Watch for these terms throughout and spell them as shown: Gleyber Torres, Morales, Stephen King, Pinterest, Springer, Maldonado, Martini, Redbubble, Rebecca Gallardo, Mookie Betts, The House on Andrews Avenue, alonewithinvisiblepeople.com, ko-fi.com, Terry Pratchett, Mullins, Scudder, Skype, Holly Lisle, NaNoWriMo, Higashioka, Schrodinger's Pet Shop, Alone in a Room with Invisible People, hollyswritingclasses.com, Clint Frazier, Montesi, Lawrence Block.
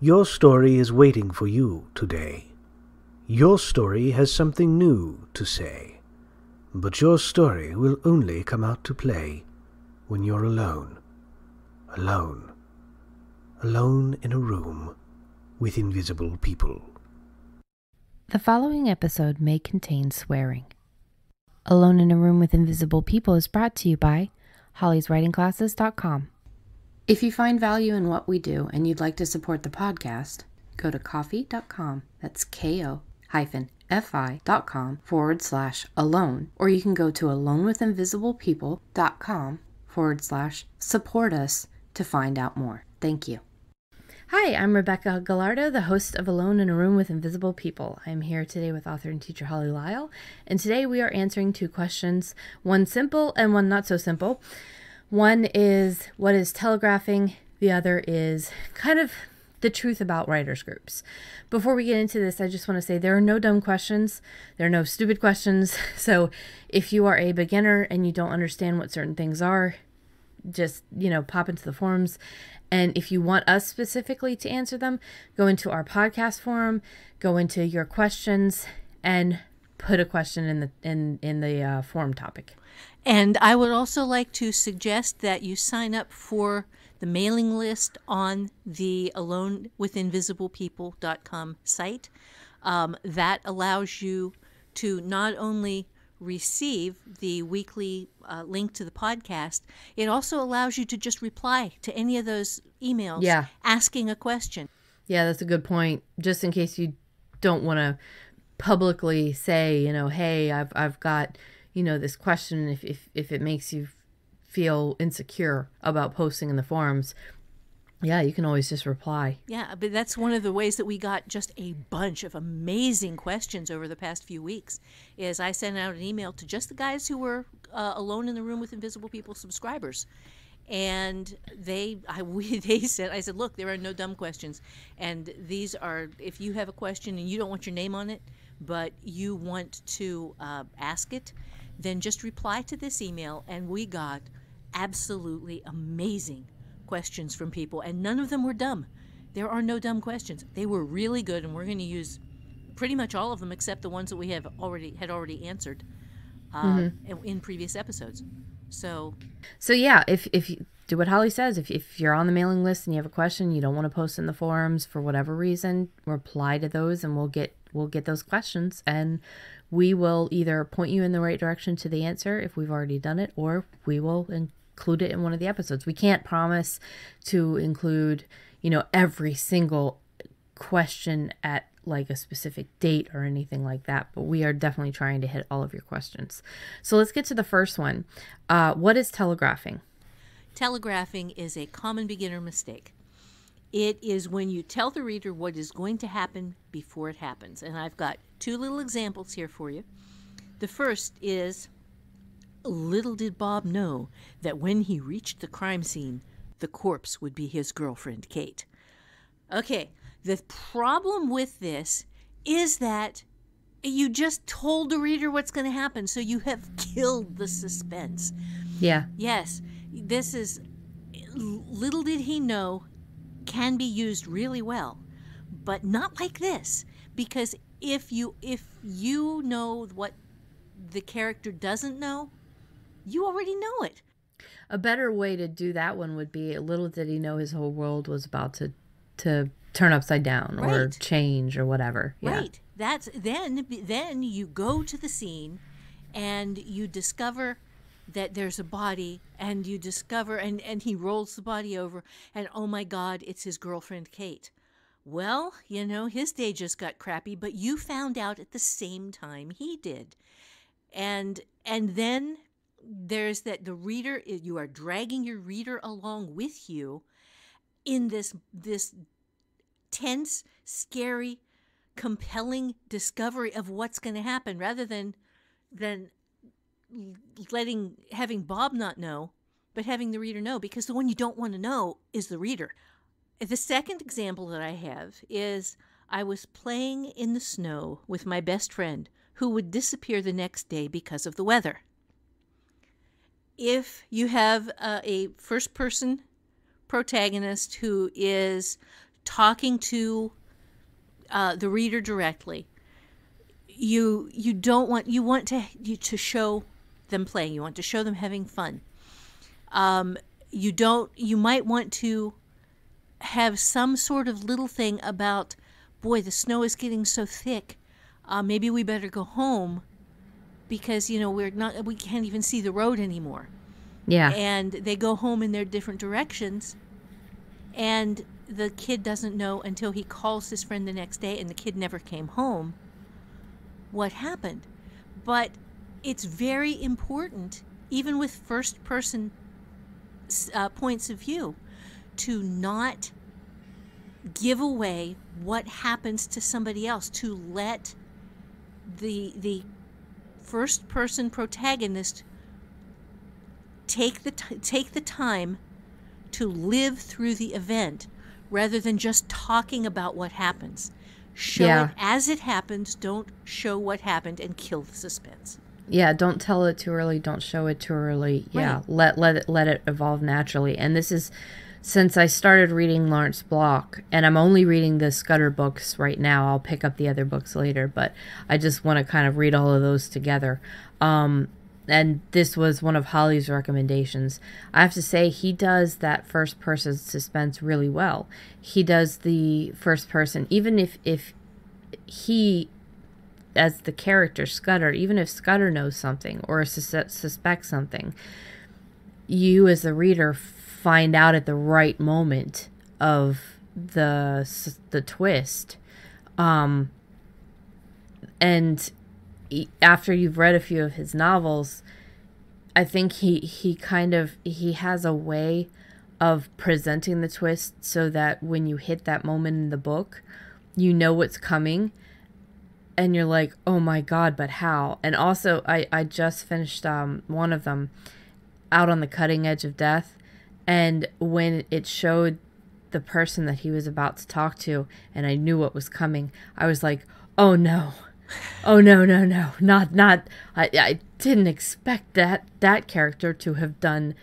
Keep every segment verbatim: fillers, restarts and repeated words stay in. Your story is waiting for you today. Your story has something new to say, but your story will only come out to play when you're alone, alone, alone in a room with invisible people. The following episode may contain swearing. Alone in a Room with Invisible People is brought to you by holly's writing classes dot com. If you find value in what we do and you'd like to support the podcast, go to ko fi dot com, that's ko-fi.com forward slash alone, or you can go to alone with invisible people dot com forward slash support us to find out more. Thank you. Hi, I'm Rebecca Gallardo, the host of Alone in a Room with Invisible People. I'm here today with author and teacher Holly Lisle, and today we are answering two questions, one simple and one not so simple. One is what is telegraphing, the other is kind of the truth about writers groups. Before we get into this, I just want to say there are no dumb questions, there are no stupid questions, so if you are a beginner and you don't understand what certain things are, just, you know, pop into the forums. And if you want us specifically to answer them, go into our podcast forum, go into your questions, and put a question in the in in the uh, forum topic. And I would also like to suggest that you sign up for the mailing list on the alone with invisible people dot com site. Um, that allows you to not only receive the weekly uh, link to the podcast, it also allows you to just reply to any of those emails yeah. asking a question. Yeah, that's a good point. Just in case you don't want to publicly say, you know, hey, I've, I've got, you know, this question, if, if, if it makes you feel insecure about posting in the forums, yeah, you can always just reply. Yeah, but that's one of the ways that we got just a bunch of amazing questions over the past few weeks, is I sent out an email to just the guys who were uh, Alone in the Room with Invisible People subscribers. And they, I, we, they said, I said, look, there are no dumb questions. And these are, if you have a question and you don't want your name on it, but you want to uh, ask it, then just reply to this email. And we got absolutely amazing questions from people, and none of them were dumb. There are no dumb questions. They were really good, and we're going to use pretty much all of them except the ones that we have already had already answered uh, mm-hmm. in previous episodes. So, so yeah, if if you do what Holly says, if if you're on the mailing list and you have a question, you don't want to post in the forums for whatever reason, reply to those, and we'll get we'll get those questions, and we will either point you in the right direction to the answer if we've already done it, or we will include it in one of the episodes. We can't promise to include, you know, every single question at like a specific date or anything like that, but we are definitely trying to hit all of your questions. So let's get to the first one. Uh, what is telegraphing? Telegraphing is a common beginner mistake. It is when you tell the reader what is going to happen before it happens. And I've got two little examples here for you. The first is, little did Bob know that when he reached the crime scene, the corpse would be his girlfriend, Kate. Okay. The problem with this is that you just told the reader what's going to happen, so you have killed the suspense. Yeah. Yes. This is, little did he know, can be used really well, but not like this, because if you if you know what the character doesn't know, you already know it. A better way to do that one would be, little did he know his whole world was about to to turn upside down, right, or change or whatever. Yeah. Right. That's then then you go to the scene and you discover that there's a body, and you discover and and he rolls the body over, and oh my God, it's his girlfriend Kate. Well, you know, his day just got crappy, but you found out at the same time he did. And and then there's that the reader, you are dragging your reader along with you in this this tense, scary, compelling discovery of what's going to happen, rather than than letting having Bob not know, but having the reader know, because the one you don't want to know is the reader. The second example that I have is, I was playing in the snow with my best friend, who would disappear the next day because of the weather. If you have a, a first person protagonist who is talking to uh, the reader directly. You you don't want you want to you to show them playing. You want to show them having fun. Um, you don't. You might want to have some sort of little thing about, boy, the snow is getting so thick. Uh, maybe we better go home because, you know, we're not, we can't even see the road anymore. Yeah. And they go home in their different directions, and the kid doesn't know until he calls his friend the next day, and the kid never came home, what happened. But it's very important, even with first person uh, points of view, to not give away what happens to somebody else, to let the the first person protagonist take the t take the time to live through the event rather than just talking about what happens. Show yeah. it as it happens. Don't show what happened and kill the suspense. Yeah, don't tell it too early, don't show it too early. Yeah, right. let let it let it evolve naturally. And this is, since I started reading Lawrence Block, and I'm only reading the Scudder books right now. I'll pick up the other books later, but I just want to kind of read all of those together. Um, and this was one of Holly's recommendations. I have to say, he does that first person suspense really well. He does the first person, even if, if he, as the character Scudder, even if Scudder knows something or sus- suspects something, you as the reader find out at the right moment of the the twist, um, and after you've read a few of his novels, I think he he kind of he has a way of presenting the twist so that when you hit that moment in the book, you know what's coming, and you're like, oh my god, but how? And also, I I just finished um one of them, Out on the Cutting Edge of Death. And when it showed the person that he was about to talk to, and I knew what was coming, I was like, oh no, oh no, no, no, not, not, I, I didn't expect that, that character to have done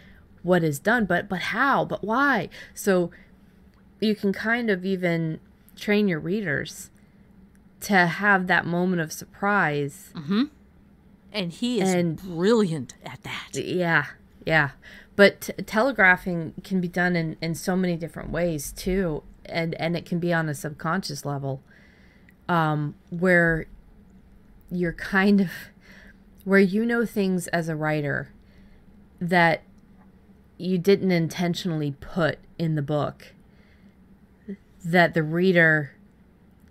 what is done, but, but how, but why? So you can kind of even train your readers to have that moment of surprise. Mm-hmm. And he is and, brilliant at that. Yeah, yeah. But t telegraphing can be done in, in so many different ways, too. And, and it can be on a subconscious level, um, where you're kind of, where you know things as a writer that you didn't intentionally put in the book, that the reader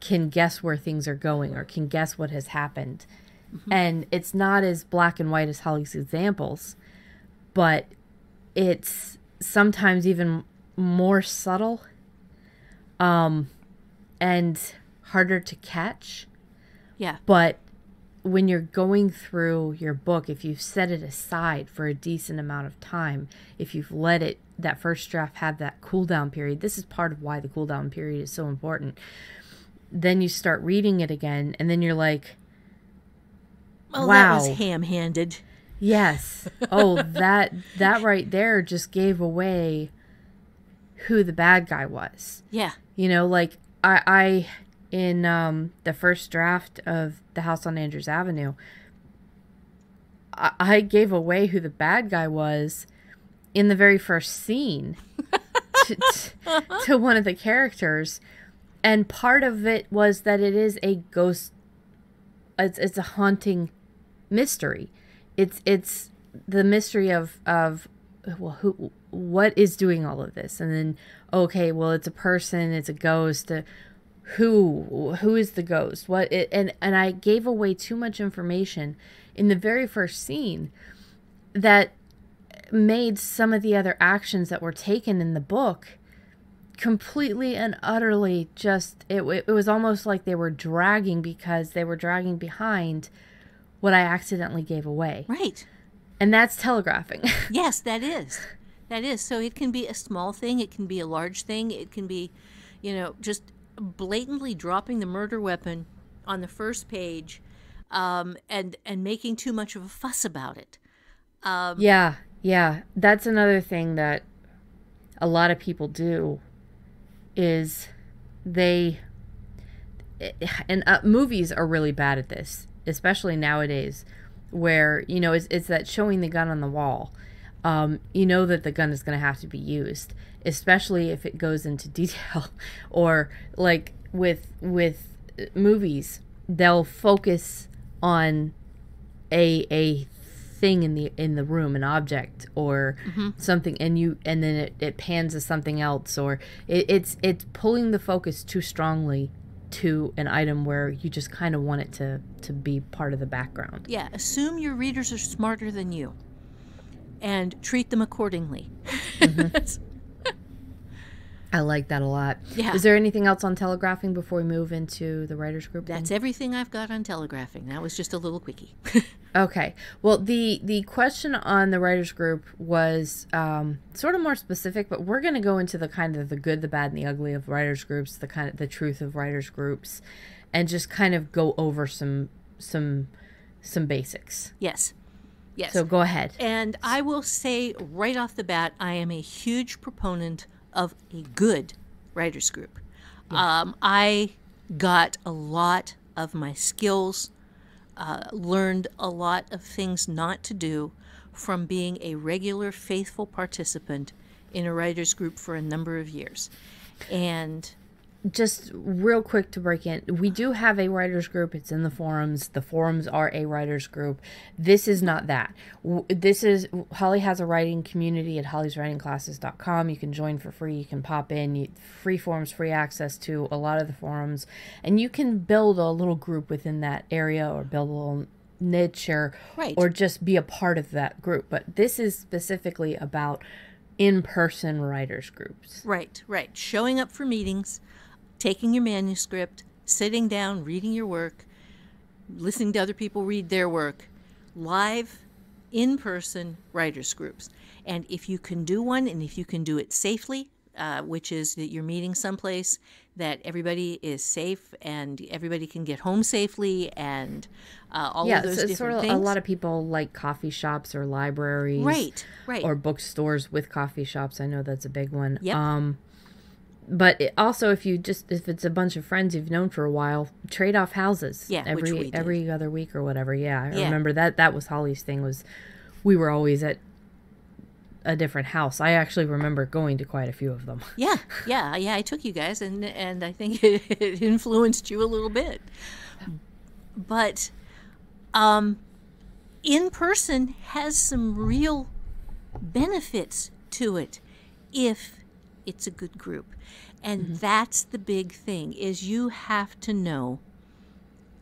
can guess where things are going or can guess what has happened. Mm-hmm. And it's not as black and white as Holly's examples, but it's sometimes even more subtle, um, and harder to catch. Yeah. But when you're going through your book, if you've set it aside for a decent amount of time, if you've let it, that first draft have that cool down period, this is part of why the cool down period is so important. Then you start reading it again, and then you're like, wow. Oh, that was ham-handed. Yes. Oh, that that right there just gave away who the bad guy was. Yeah. You know, like I, I in um, the first draft of The House on Andrews Avenue, I, I gave away who the bad guy was in the very first scene to, to, to one of the characters. And part of it was that it is a ghost. It's, it's a haunting mystery. It's it's the mystery of of well, who, what is doing all of this, and then okay, well, it's a person, it's a ghost. Uh, who who is the ghost? What? It, and and I gave away too much information in the very first scene that made some of the other actions that were taken in the book completely and utterly just it. It was almost like they were dragging because they were dragging behind what I accidentally gave away. Right. And that's telegraphing. Yes, that is. That is. So it can be a small thing. It can be a large thing. It can be, you know, just blatantly dropping the murder weapon on the first page, um, and, and making too much of a fuss about it. Um, yeah, yeah. That's another thing that a lot of people do is they, and uh, movies are really bad at this, especially nowadays, where, you know, it's, it's that showing the gun on the wall. Um, you know that the gun is going to have to be used, especially if it goes into detail. Or like with with movies, they'll focus on a a thing in the in the room, an object or mm-hmm. something, and you and then it, it pans to something else, or it, it's it's pulling the focus too strongly to an item where you just kind of want it to to be part of the background. Yeah, assume your readers are smarter than you and treat them accordingly. Mm-hmm. I like that a lot. Yeah. Is there anything else on telegraphing before we move into the writers group? That's thing? Everything I've got on telegraphing. That was just a little quickie. Okay. Well, the the question on the writers group was um, sort of more specific, but we're going to go into the kind of the good, the bad, and the ugly of writers groups, the kind of the truth of writers groups, and just kind of go over some some some basics. Yes. Yes. So go ahead. And I will say right off the bat, I am a huge proponent of a good writers group. Yes. Um, I got a lot of my skills, uh, learned a lot of things not to do from being a regular, faithful participant in a writers group for a number of years. And just real quick to break in, we do have a writers group. It's in the forums. The forums are a writers group. This is not that. This is, Holly has a writing community at hollys writing classes dot com. You can join for free. You can pop in. You, free forums, free access to a lot of the forums. And you can build a little group within that area or build a little niche or, right. or just be a part of that group. But this is specifically about in-person writers groups. Right, right. Showing up for meetings, taking your manuscript, sitting down, reading your work, listening to other people read their work, live, in-person writers groups. And if you can do one, and if you can do it safely, uh, which is that you're meeting someplace that everybody is safe and everybody can get home safely and uh, all yeah, of those so different sort of things. A lot of people like coffee shops or libraries. Right, right. Or bookstores with coffee shops. I know that's a big one. Yep. Um, But it also, if you just if it's a bunch of friends you've known for a while, trade off houses. Yeah, every which we did. every other week or whatever. Yeah, I yeah. remember that. That was Holly's thing. Was we were always at a different house. I actually remember going to quite a few of them. Yeah, yeah, yeah. I took you guys, and and I think it, it influenced you a little bit. But um, in person has some real benefits to it if it's a good group. And mm-hmm. that's the big thing, is you have to know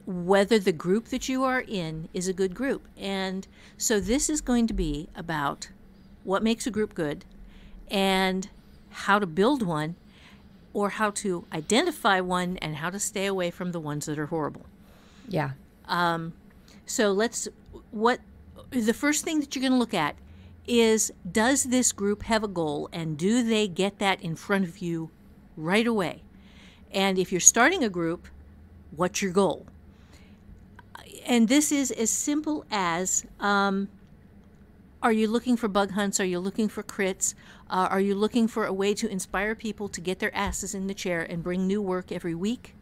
whether the group that you are in is a good group. And so this is going to be about what makes a group good and how to build one, or how to identify one and how to stay away from the ones that are horrible. Yeah. Um, so let's, what, the first thing that you're going to look at is, does this group have a goal, and do they get that in front of you right away? And if you're starting a group, what's your goal? And this is as simple as, um, are you looking for bug hunts? Are you looking for crits? Uh, are you looking for a way to inspire people to get their asses in the chair and bring new work every week?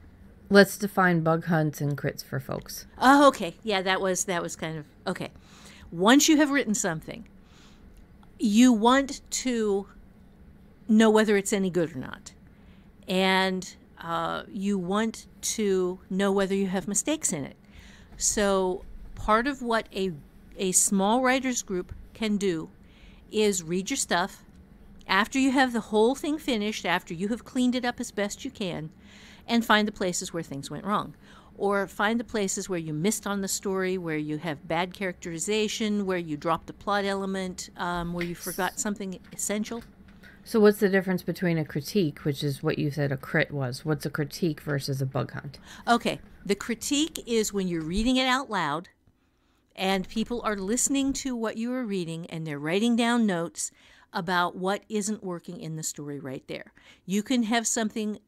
Let's define bug hunts and crits for folks. Oh, okay. Yeah, that was, that was kind of, okay. Once you have written something, you want to know whether it's any good or not. And uh, you want to know whether you have mistakes in it. So part of what a, a small writers group can do is read your stuff after you have the whole thing finished, after you have cleaned it up as best you can, and find the places where things went wrong. Or find the places where you missed on the story, where you have bad characterization, where you dropped a plot element, um, where you forgot something essential. So what's the difference between a critique, which is what you said a crit was? What's a critique versus a bug hunt? Okay. The critique is when you're reading it out loud and people are listening to what you are reading and they're writing down notes about what isn't working in the story right there. You can have something,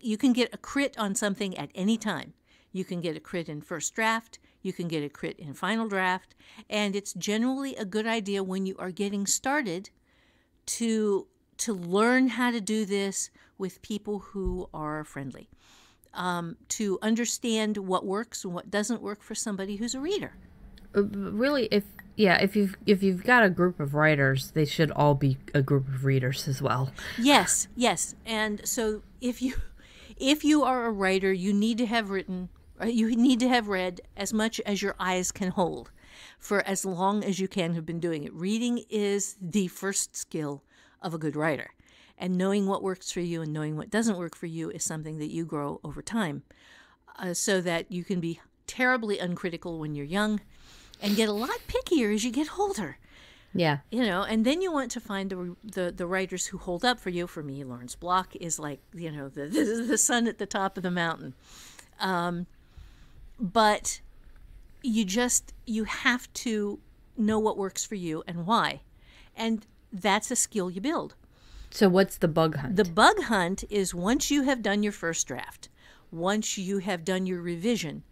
you can get a crit on something at any time. You can get a crit in first draft, you can get a crit in final draft, and it's generally a good idea when you are getting started to to learn how to do this with people who are friendly, um, to understand what works and what doesn't work for somebody who's a reader. Uh, really, if yeah, if you've if you've got a group of writers, they should all be a group of readers as well. Yes, yes. And so if you if you are a writer, you need to have written, you need to have read as much as your eyes can hold for as long as you can have been doing it. Reading is the first skill of a good writer, and knowing what works for you and knowing what doesn't work for you is something that you grow over time, uh, so that you can be terribly uncritical when you're young and get a lot pickier as you get older. Yeah. You know, and then you want to find the, the, the writers who hold up for you. For me, Lawrence Block is like, you know, the, the, the sun at the top of the mountain. Um, but you just, you have to know what works for you and why. And that's a skill you build. So what's the bug hunt? The bug hunt is once you have done your first draft, once you have done your revision,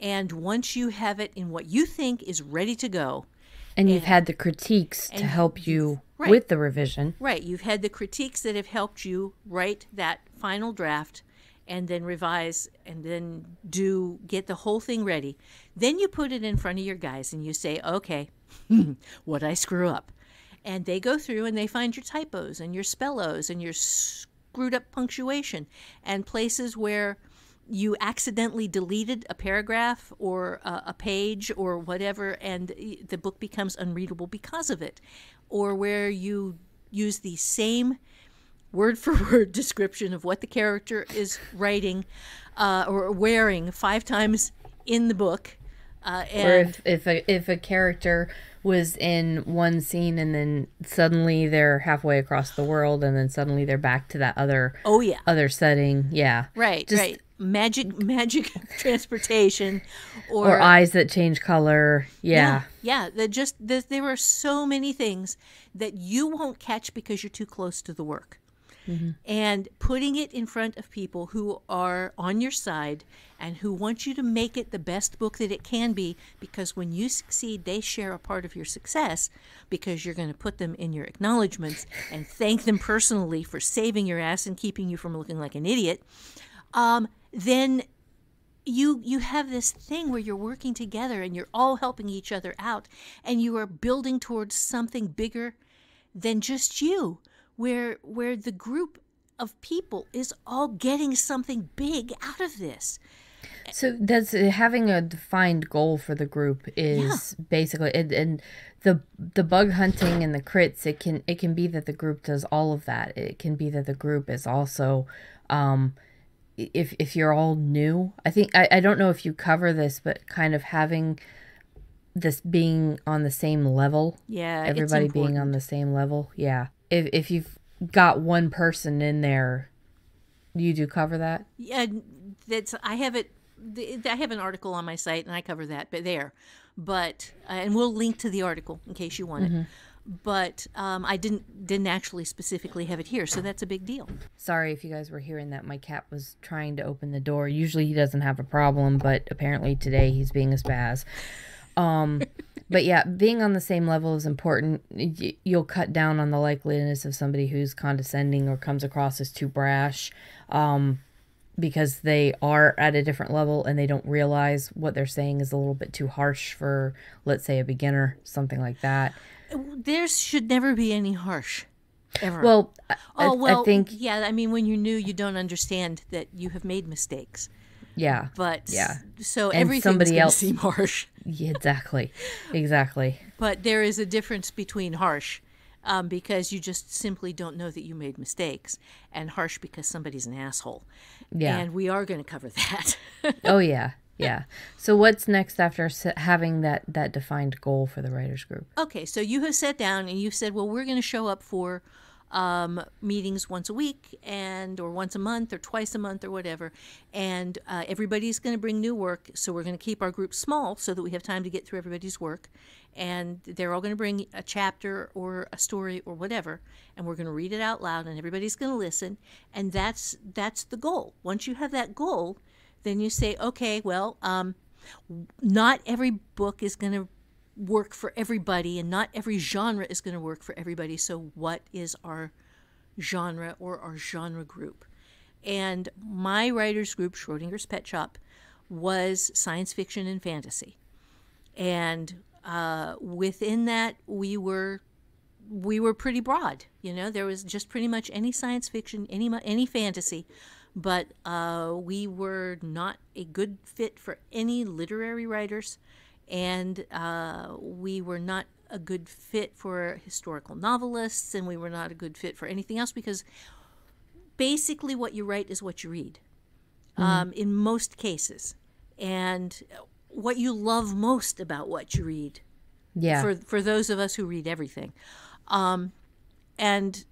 and once you have it in what you think is ready to go. And, and you've had the critiques to help you right, with the revision. Right. You've had the critiques that have helped you write that final draft and then revise and then do, get the whole thing ready. Then you put it in front of your guys and you say, okay, what'd I screw up? And they go through and they find your typos and your spellos and your screwed up punctuation and places where you accidentally deleted a paragraph or a, a page or whatever, and the book becomes unreadable because of it, or where you use the same word-for-word description of what the character is writing uh, or wearing five times in the book. Uh, and or if, if, a, if a character was in one scene and then suddenly they're halfway across the world and then suddenly they're back to that other oh yeah other setting. Yeah. Right, Just, right. Magic magic transportation, or, or eyes that change color. Yeah. Yeah, yeah. That just the, there are so many things that you won't catch because you're too close to the work. Mm-hmm. And putting it in front of people who are on your side and who want you to make it the best book that it can be, because when you succeed, they share a part of your success because you're going to put them in your acknowledgments and thank them personally for saving your ass and keeping you from looking like an idiot. Um, then you you have this thing where you're working together and you're all helping each other out and you are building towards something bigger than just you. Where, where the group of people is all getting something big out of this. So that's having a defined goal for the group is yeah. basically, and, and the the bug hunting and the crits. It can it can be that the group does all of that. It can be that the group is also, um, if if you're all new. I think I I don't know if you cover this, but kind of having this being on the same level. Yeah, everybody it's being on the same level. Yeah. If if you've got one person in there, you do cover that? Yeah, that's I have it. I have an article on my site, and I cover that. But there, but uh, and we'll link to the article in case you want mm-hmm. it. But um, I didn't didn't actually specifically have it here, so that's a big deal. Sorry if you guys were hearing that. My cat was trying to open the door. Usually he doesn't have a problem, but apparently today he's being a spaz. Um, but yeah, being on the same level is important. Y you'll cut down on the likeliness of somebody who's condescending or comes across as too brash, um, because they are at a different level and they don't realize what they're saying is a little bit too harsh for, let's say, a beginner, something like that. There should never be any harsh. Ever. Well, I, oh, well, I think, yeah, I mean, when you're new, you don't understand that you have made mistakes. Yeah. But yeah. So everything's going to seem harsh. Yeah, exactly. Exactly. But there is a difference between harsh um, because you just simply don't know that you made mistakes, and harsh because somebody's an asshole. Yeah. And we are going to cover that. Oh, yeah. Yeah. So what's next after having that, that defined goal for the writers group? Okay. So you have sat down and you said, well, we're going to show up for um meetings once a week and or once a month or twice a month or whatever, and uh, everybody's going to bring new work, so we're going to keep our group small so that we have time to get through everybody's work, and they're all going to bring a chapter or a story or whatever, and we're going to read it out loud and everybody's going to listen. And that's that's the goal. Once you have that goal, then you say, okay, well, um not every book is going to work for everybody, and not every genre is going to work for everybody. So what is our genre or our genre group. And my writer's group, Schrodinger's Pet Shop, was science fiction and fantasy. And uh, within that, we were we were pretty broad. You know, there was just pretty much any science fiction, any any fantasy. But uh, we were not a good fit for any literary writers, and uh, we were not a good fit for historical novelists, and we were not a good fit for anything else, because basically what you write is what you read, mm-hmm. um, in most cases. And what you love most about what you read, yeah. for, for those of us who read everything. Um, and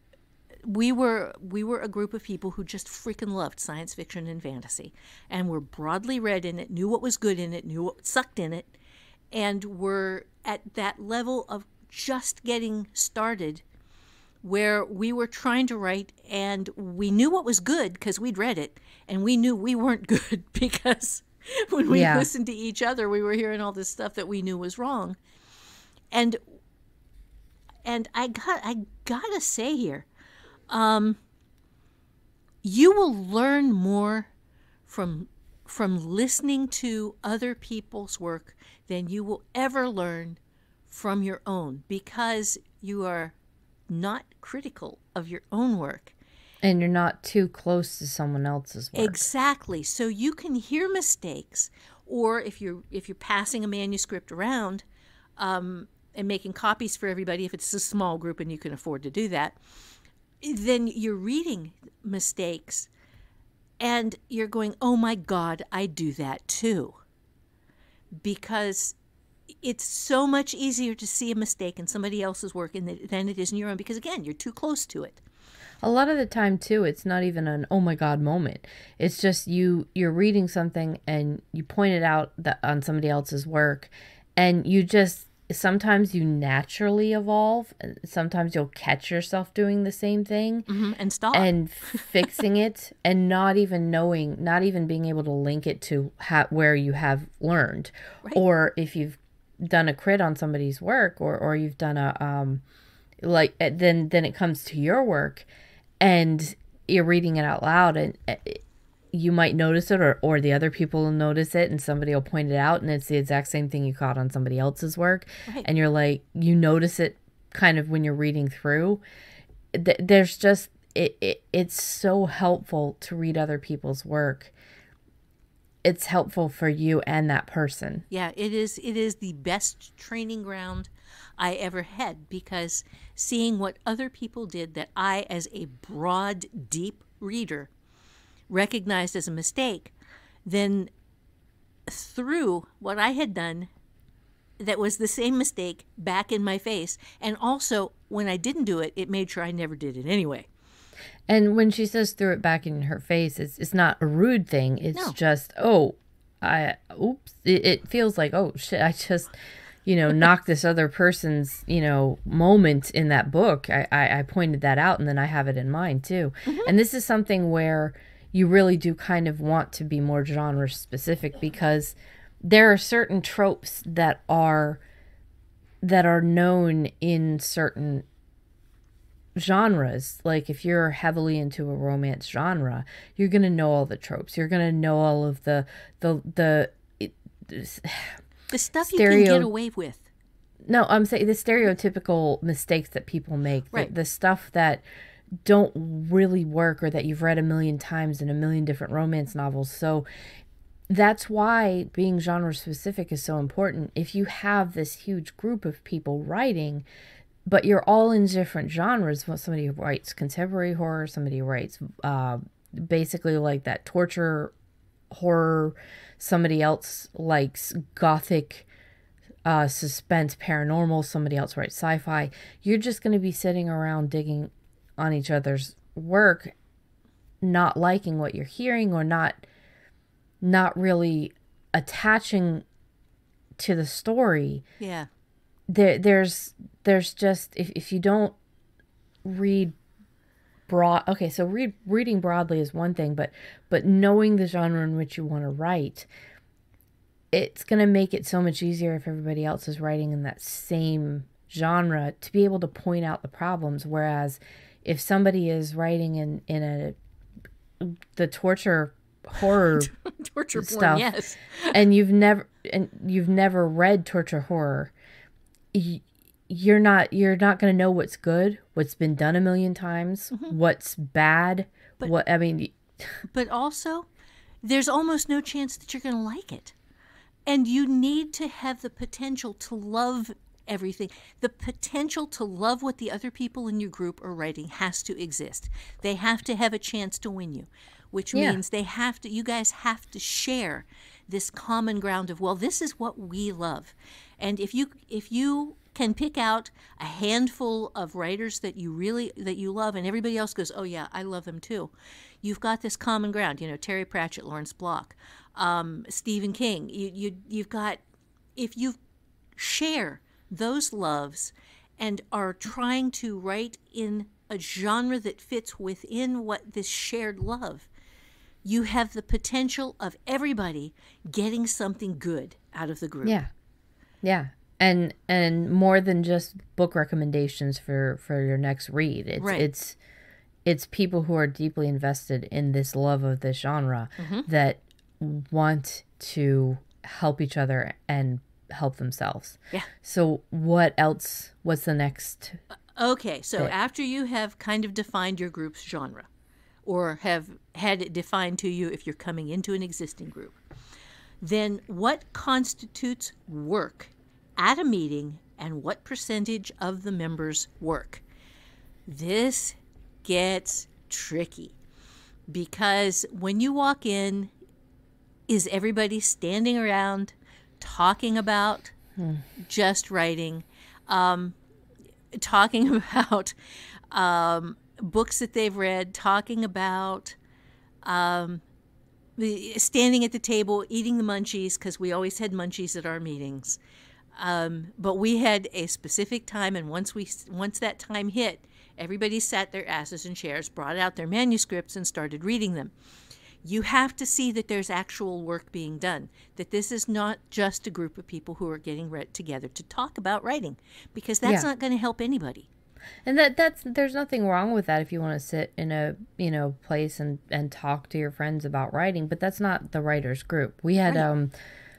we were, we were a group of people who just freaking loved science fiction and fantasy, and were broadly read in it, knew what was good in it, knew what sucked in it, and were at that level of just getting started, where we were trying to write, and we knew what was good because we'd read it, and we knew we weren't good because when we yeah. listened to each other, we were hearing all this stuff that we knew was wrong. And and I got I gotta say here, um, you will learn more from from listening to other people's work than you will ever learn from your own, because you are not critical of your own work, and you're not too close to someone else's work. Exactly. So you can hear mistakes, or if you're if you're passing a manuscript around um, and making copies for everybody, if it's a small group and you can afford to do that, then you're reading mistakes and you're going, oh my God, I do that too, because it's so much easier to see a mistake in somebody else's work than it is in your own, because, again, you're too close to it. A lot of the time, too, it's not even an oh my God moment. It's just you, you're reading something and you point it out that on somebody else's work, and you just, sometimes you naturally evolve. And sometimes you'll catch yourself doing the same thing. Mm-hmm. And stop. And fixing it, and not even knowing, not even being able to link it to how, where you have learned. Right. Or if you've done a crit on somebody's work, or or you've done a um like then then it comes to your work and you're reading it out loud, and it, you might notice it, or or the other people will notice it, and somebody will point it out, and it's the exact same thing you caught on somebody else's work. Right. And you're like, you notice it kind of when you're reading through. Th there's just it, it it's so helpful to read other people's work. It's helpful for you and that person. Yeah, it is. It is the best training ground I ever had, because seeing what other people did that I, as a broad, deep reader, recognized as a mistake, then threw what I had done that was the same mistake back in my face. And also, when I didn't do it, it made sure I never did it anyway. And when she says threw it back in her face, it's it's not a rude thing. It's no. just, oh, I, oops. It, it feels like, oh, shit, I just, you know, knocked this other person's, you know, moment in that book. I, I, I pointed that out, and then I have it in mind, too. Mm-hmm. And this is something where you really do kind of want to be more genre specific, because there are certain tropes that are, that are known in certain genres. Like if you're heavily into a romance genre, you're gonna know all the tropes, you're gonna know all of the the the it, the stuff you can get away with. No, I'm saying the stereotypical mistakes that people make, right? the, the stuff that don't really work, or that you've read a million times in a million different romance novels. So that's why being genre specific is so important. If you have this huge group of people writing, but you're all in different genres. Well, somebody writes contemporary horror, somebody writes uh, basically like that torture horror, somebody else likes gothic uh, suspense, paranormal, somebody else writes sci-fi. You're just going to be sitting around digging on each other's work, not liking what you're hearing, or not, not really attaching to the story. Yeah. There, there's, there's just, if, if you don't read broad, okay, so read, reading broadly is one thing, but, but knowing the genre in which you want to write, it's going to make it so much easier if everybody else is writing in that same genre to be able to point out the problems. Whereas if somebody is writing in, in a, the torture horror torture stuff, porn, yes. and you've never, and you've never read torture horror, you, you're not, you're not going to know what's good, what's been done a million times, mm-hmm. what's bad. But, what, I mean, but also there's almost no chance that you're going to like it. And you need to have the potential to love everything. The potential to love what the other people in your group are writing has to exist. They have to have a chance to win you, which yeah. means they have to, you guys have to share this common ground of, well, this is what we love. And if you, if you can pick out a handful of writers that you really, that you love, and everybody else goes, oh yeah, I love them too. You've got this common ground, you know, Terry Pratchett, Lawrence Block, um, Stephen King. You, you, you've got, if you share those loves and are trying to write in a genre that fits within what this shared love, you have the potential of everybody getting something good out of the group. Yeah. Yeah. And, and more than just book recommendations for, for your next read. It's, right. it's, it's people who are deeply invested in this love of this genre mm-hmm. that want to help each other and help themselves. Yeah. So what else? What's the next? Okay. So bit? After you have kind of defined your group's genre, or have had it defined to you if you're coming into an existing group, then what constitutes work at a meeting, and what percentage of the members work? This gets tricky, because when you walk in, is everybody standing around talking about hmm. just writing, um, talking about um, books that they've read, talking about um, standing at the table, eating the munchies, because we always had munchies at our meetings. Um, but we had a specific time, and once we once that time hit, everybody sat their asses in chairs, brought out their manuscripts, and started reading them. You have to see that there's actual work being done, that this is not just a group of people who are getting read together to talk about writing, because that's yeah. not going to help anybody. And that that's there's nothing wrong with that if you want to sit in a you know place and and talk to your friends about writing, but that's not the writers group. We had right. um.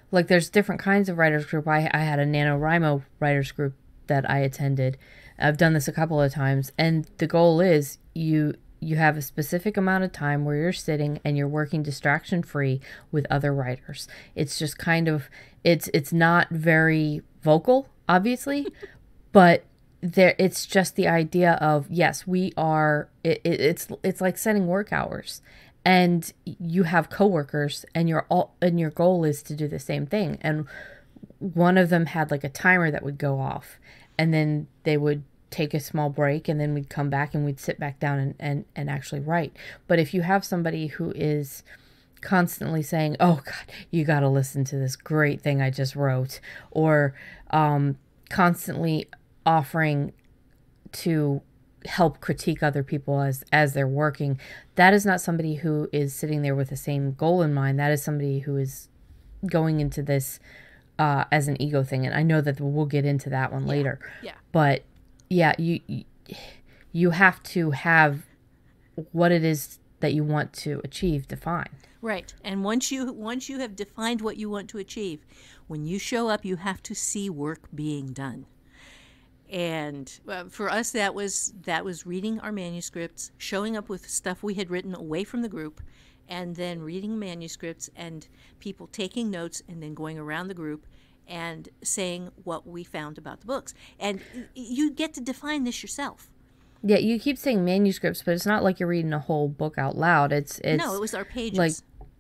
Like, there's different kinds of writers group. I, I had a NaNoWriMo writers group that I attended. I've done this a couple of times. And the goal is you you have a specific amount of time where you're sitting and you're working distraction-free with other writers. It's just kind of, it's it's not very vocal, obviously, but there it's just the idea of, yes, we are, it, it, it's it's like setting work hours. And you have coworkers, and your all, and your goal is to do the same thing. And one of them had like a timer that would go off, and then they would take a small break, and then we'd come back and we'd sit back down and, and, and actually write. But if you have somebody who is constantly saying, "Oh God, you got to listen to this great thing I just wrote," or um, constantly offering to help critique other people as as they're working, that is not somebody who is sitting there with the same goal in mind. That is somebody who is going into this uh as an ego thing, and I know that we'll get into that one yeah. later. Yeah. But yeah, you you have to have what it is that you want to achieve defined. Right. And once you once you have defined what you want to achieve, when you show up, you have to see work being done. And for us, that was that was reading our manuscripts, showing up with stuff we had written away from the group, and then reading manuscripts and people taking notes, and then going around the group and saying what we found about the books. And you get to define this yourself. Yeah, you keep saying manuscripts, but it's not like you're reading a whole book out loud. It's, it's no, it was our pages. Like,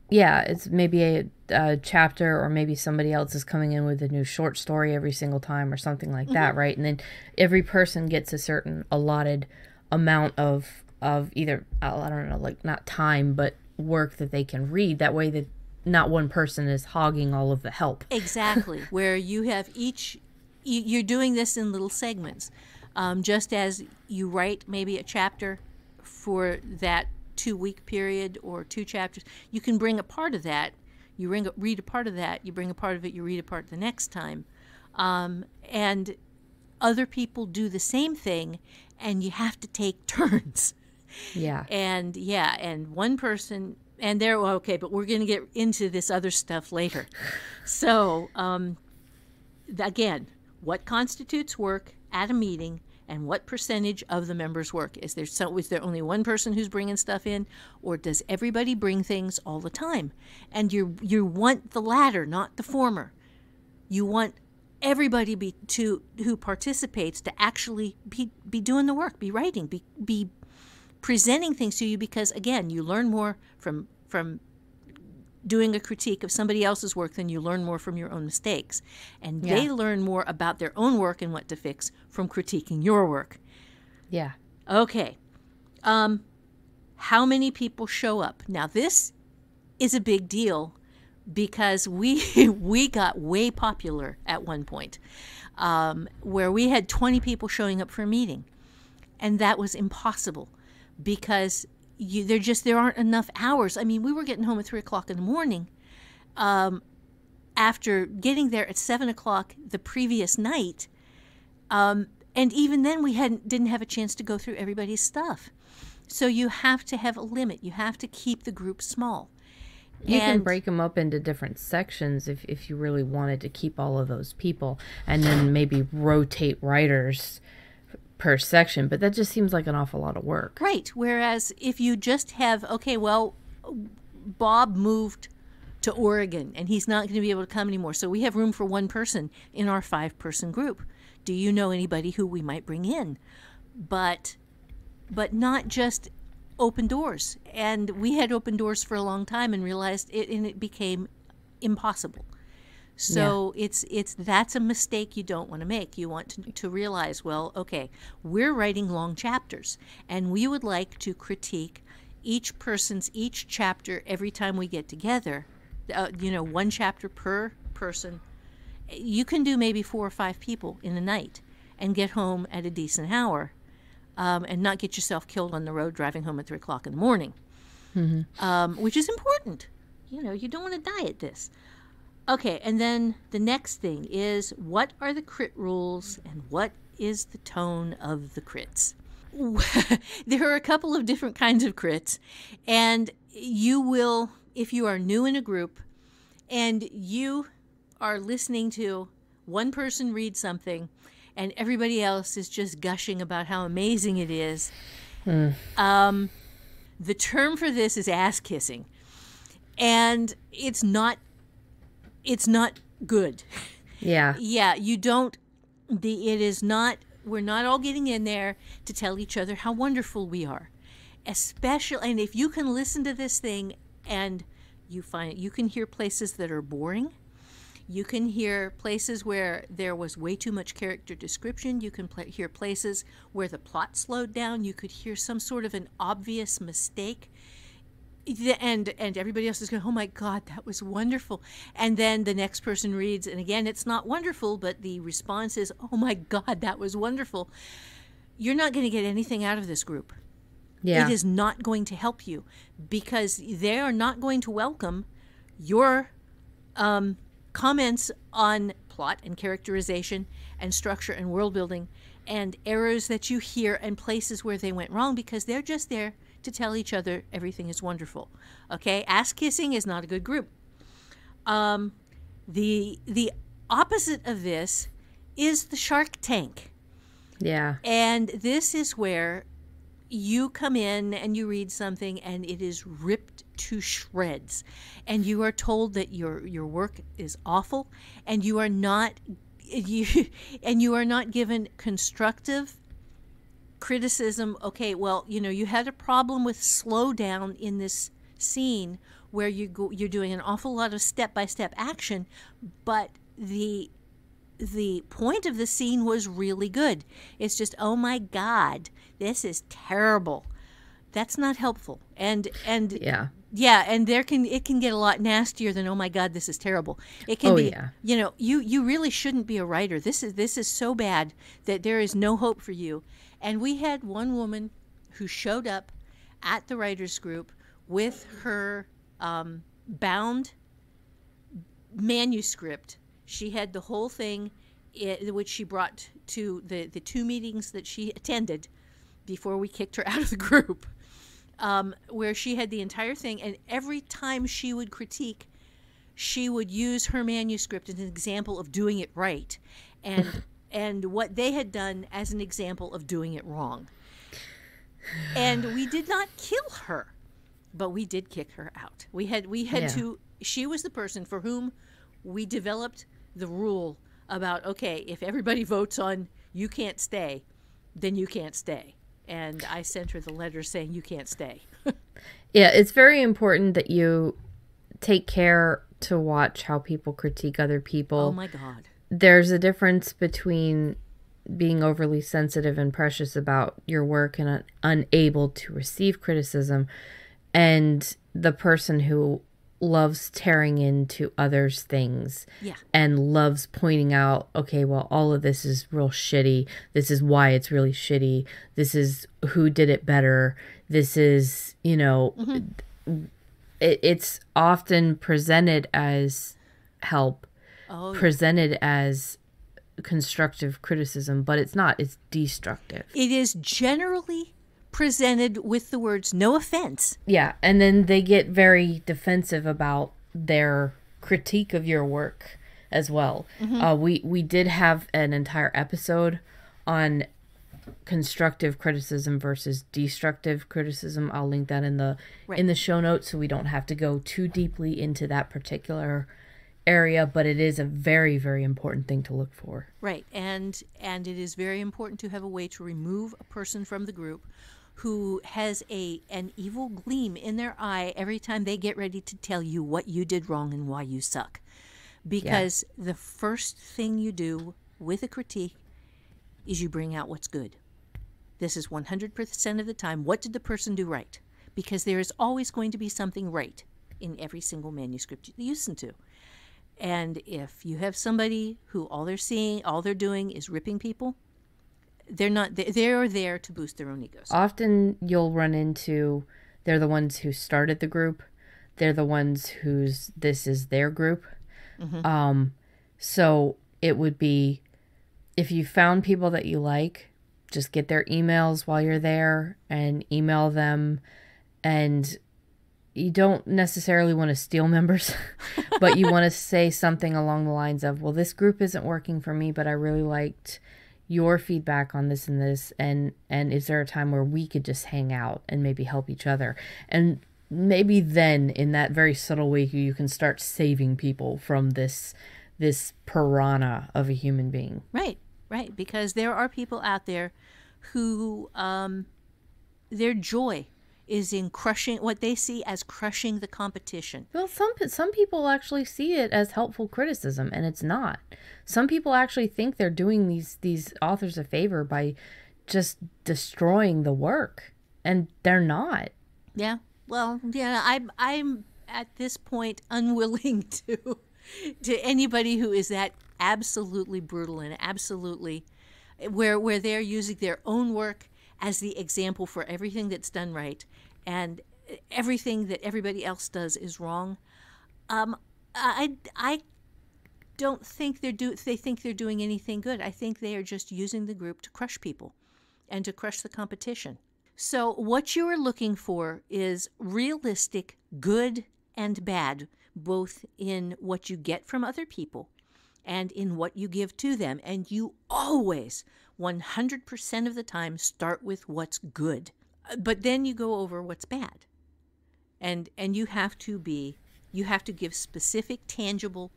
yeah, it's maybe a, a chapter, or maybe somebody else is coming in with a new short story every single time or something like that, mm-hmm. right? And then every person gets a certain allotted amount of, of either, I don't know, like not time, but work that they can read. That way that not one person is hogging all of the help. Exactly, where you have each, you're doing this in little segments. Um, just as you write maybe a chapter for that two-week period or two chapters, you can bring a part of that, you bring, read a part of that, you bring a part of it, you read a part the next time. Um, and other people do the same thing, and you have to take turns. Yeah. And yeah, and one person, and they're okay, but we're going to get into this other stuff later. So um, again, what constitutes work at a meeting and what percentage of the members work? Is there, so, is there only one person who's bringing stuff in, or does everybody bring things all the time? And you you want the latter, not the former. You want everybody be to who participates to actually be, be doing the work, be writing, be be presenting things to you, because again, you learn more from from doing a critique of somebody else's work than you learn more from your own mistakes. And yeah. they learn more about their own work and what to fix from critiquing your work. Yeah. Okay. Um, how many people show up? Now, this is a big deal because we, we got way popular at one point um, where we had twenty people showing up for a meeting. And that was impossible because You, there just there aren't enough hours. I mean, we were getting home at three o'clock in the morning. Um, after getting there at seven o'clock the previous night, um, and even then we hadn't didn't have a chance to go through everybody's stuff. So you have to have a limit. You have to keep the group small. You and, can break them up into different sections if if you really wanted to keep all of those people, and then maybe rotate writers per section, but that just seems like an awful lot of work. Right. Whereas if you just have, okay, well, Bob moved to Oregon and he's not going to be able to come anymore, so we have room for one person in our five-person group. Do you know anybody who we might bring in? But, but not just open doors. And we had open doors for a long time and realized it, and it became impossible. So yeah. it's it's that's a mistake you don't want to make. You want to, to realize, well, okay, we're writing long chapters, and we would like to critique each person's each chapter every time we get together. Uh, you know, one chapter per person. You can do maybe four or five people in a night and get home at a decent hour, um, and not get yourself killed on the road driving home at three o'clock in the morning, mm-hmm. um, which is important. You know, you don't want to die at this. Okay, and then the next thing is, what are the crit rules and what is the tone of the crits? There are a couple of different kinds of crits, and you will, if you are new in a group and you are listening to one person read something and everybody else is just gushing about how amazing it is, mm. um, the term for this is ass-kissing, and it's not It's not good. Yeah. Yeah, you don't, the, it is not, we're not all getting in there to tell each other how wonderful we are. Especially, and if you can listen to this thing and you find, you can hear places that are boring. You can hear places where there was way too much character description. You can play, hear places where the plot slowed down. You could hear some sort of an obvious mistake. And and everybody else is going, oh my God, that was wonderful. And then the next person reads, and again, it's not wonderful, but the response is, oh my God, that was wonderful. You're not going to get anything out of this group. Yeah. It is not going to help you because they are not going to welcome your um, comments on plot and characterization and structure and world building and errors that you hear and places where they went wrong, because they're just there to tell each other everything is wonderful. Okay, ass kissing is not a good group. Um, the the opposite of this is the Shark Tank. Yeah. And this is where you come in and you read something and it is ripped to shreds, and you are told that your your work is awful, and you are not you and you are not given constructive criticism. Okay, well, you know, you had a problem with slowdown in this scene where you go, you're doing an awful lot of step-by-step action, but the the point of the scene was really good. It's just, oh my God, this is terrible. That's not helpful. And and yeah, yeah, and there can it can get a lot nastier than, oh my God, this is terrible. It can oh, be, yeah. you know, you you really shouldn't be a writer. This is this is so bad that there is no hope for you. And we had one woman who showed up at the writers group with her um, bound manuscript. She had the whole thing, which she brought to the, the two meetings that she attended. before we kicked her out of the group, um, where she had the entire thing. And every time she would critique, she would use her manuscript as an example of doing it right, and and what they had done as an example of doing it wrong. And we did not kill her, but we did kick her out. We had we had yeah. to. She was the person for whom we developed the rule about, okay, if everybody votes on you can't stay, then you can't stay. And I sent her the letter saying you can't stay. Yeah, it's very important that you take care to watch how people critique other people. Oh my God. There's a difference between being overly sensitive and precious about your work and un unable to receive criticism, and the person who loves tearing into others' things, yeah, and loves pointing out, okay, well, all of this is real shitty. This is why it's really shitty. This is who did it better. This is, you know, mm-hmm. it, it's often presented as help, oh, presented yeah. as constructive criticism, but it's not. It's destructive. It is generally presented with the words "no offense." Yeah, and then they get very defensive about their critique of your work as well. Mm-hmm. uh, we we did have an entire episode on constructive criticism versus destructive criticism. I'll link that in the right. in the show notes, so we don't have to go too deeply into that particular area, but it is a very, very important thing to look for. Right. And and it is very important to have a way to remove a person from the group who has a an evil gleam in their eye every time they get ready to tell you what you did wrong and why you suck. Because yeah. the first thing you do with a critique is you bring out what's good. This is one hundred percent of the time. What did the person do right? Because there is always going to be something right in every single manuscript you listen to. And if you have somebody who all they're seeing, all they're doing is ripping people, they're not, they're there to boost their own egos. Often you'll run into, they're the ones who started the group. They're the ones whose, this is their group. Mm-hmm. Um, so it would be, if you found people that you like, just get their emails while you're there and email them. And you don't necessarily want to steal members, but you want to say something along the lines of, well, this group isn't working for me, but I really liked your feedback on this and this. And, and is there a time where we could just hang out and maybe help each other? And maybe then in that very subtle way, you can start saving people from this, this piranha of a human being. Right. Right. Because there are people out there who, um, their joy is in crushing what they see as crushing the competition. Well, some some people actually see it as helpful criticism, and it's not. Some people actually think they're doing these these authors a favor by just destroying the work, and they're not. Yeah. Well, yeah, I'm I'm at this point unwilling to to anybody who is that absolutely brutal and absolutely where where they're using their own work as the example for everything that's done right, and everything that everybody else does is wrong. Um, I I don't think they're do they think they're doing anything good. I think they are just using the group to crush people, and to crush the competition. So what you are looking for is realistic good and bad, both in what you get from other people, and in what you give to them, and you always, one hundred percent of the time, start with what's good, but then you go over what's bad, and and you have to be you have to give specific, tangible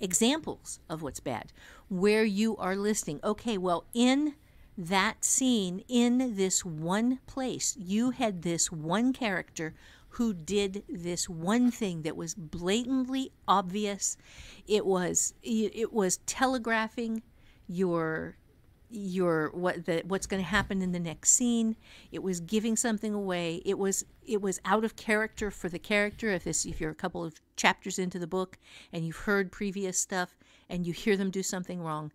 examples of what's bad, where you are listing, okay, well, in that scene, in this one place, you had this one character who did this one thing that was blatantly obvious. It was it was telegraphing your your what the what's going to happen in the next scene. It was giving something away. It was it was out of character for the character. If this if you're a couple of chapters into the book and you've heard previous stuff and you hear them do something wrong,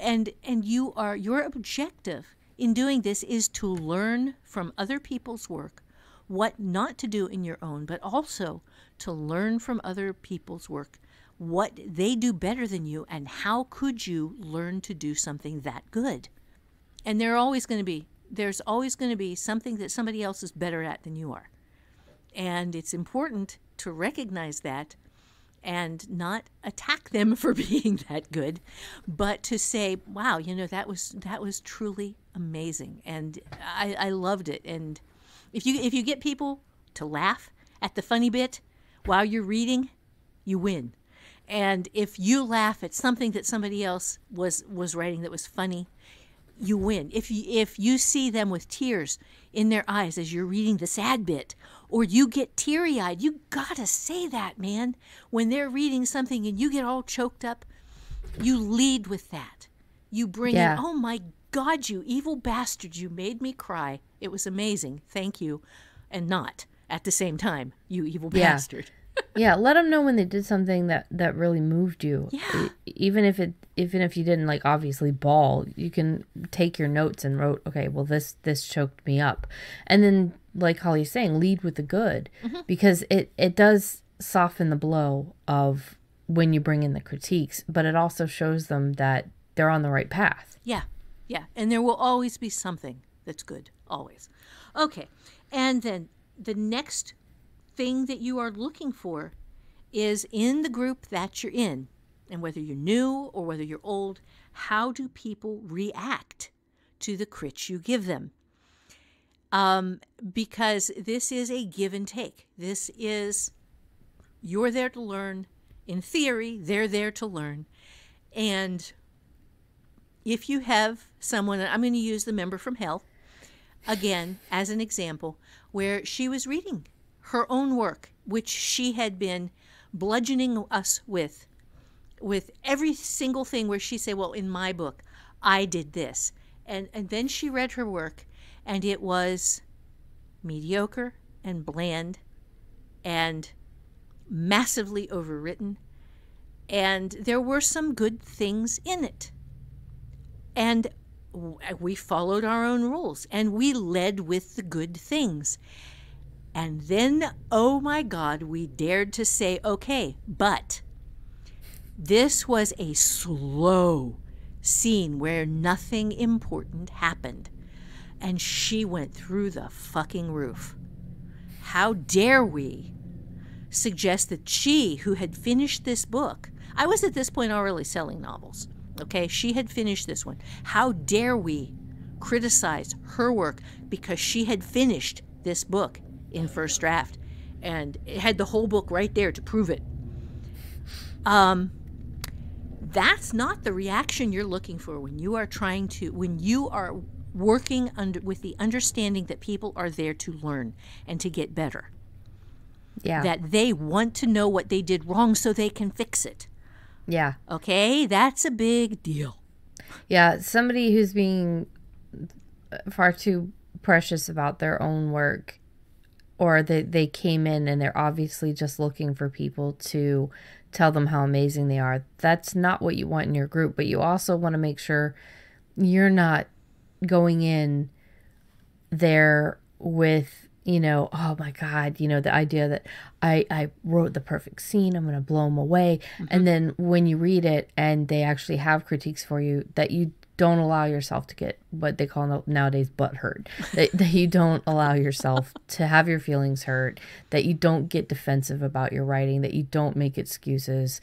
and and you are your objective in doing this is to learn from other people's work what not to do in your own, but also to learn from other people's work what they do better than you, and how could you learn to do something that good. And there are always going to be there's always going to be something that somebody else is better at than you are. And it's important to recognize that and not attack them for being that good, but to say, wow, you know, that was that was truly amazing. And I, I loved it. And if you if you get people to laugh at the funny bit while you're reading, you win. And if you laugh at something that somebody else was was writing that was funny, you win. If you, if you see them with tears in their eyes as you're reading the sad bit, or you get teary-eyed, you gotta say that, man. When they're reading something and you get all choked up, you lead with that. You bring yeah. in, oh my God, you evil bastard, you made me cry. It was amazing. Thank you. And not at the same time, you evil yeah. bastard. Yeah, let them know when they did something that that really moved you. Yeah. Even if it even if you didn't like obviously bawl, you can take your notes and wrote, okay, well this this choked me up. And then like Holly's saying, lead with the good, mm-hmm. because it it does soften the blow of when you bring in the critiques, but it also shows them that they're on the right path. Yeah. Yeah, and there will always be something that's good, always. Okay. And then the next thing that you are looking for is in the group that you're in, and whether you're new or whether you're old, how do people react to the crits you give them? Um, because this is a give and take. This is, you're there to learn. In theory, they're there to learn. And if you have someone, I'm going to use the member from hell again as an example, where she was reading her own work, which she had been bludgeoning us with, with every single thing where she said, well, in my book, I did this. And, and then she read her work, and it was mediocre and bland and massively overwritten. And there were some good things in it. And we followed our own rules, and we led with the good things. And then, oh my God, we dared to say, okay, but this was a slow scene where nothing important happened. And she went through the fucking roof. How dare we suggest that she, who had finished this book, I was at this point already selling novels, okay? She had finished this one. How dare we criticize her work because she had finished this book in first draft, and it had the whole book right there to prove it. Um, that's not the reaction you're looking for when you are trying to, when you are working under with the understanding that people are there to learn and to get better. Yeah. That they want to know what they did wrong so they can fix it. Yeah. Okay, that's a big deal. Yeah, somebody who's being far too precious about their own work, or they, they came in and they're obviously just looking for people to tell them how amazing they are. That's not what you want in your group, but you also want to make sure you're not going in there with, you know, oh my God, you know, the idea that I, I wrote the perfect scene, I'm going to blow them away. Mm-hmm. And then when you read it and they actually have critiques for you, that you don't allow yourself to get what they call nowadays butt hurt, that, that you don't allow yourself to have your feelings hurt, that you don't get defensive about your writing, that you don't make excuses,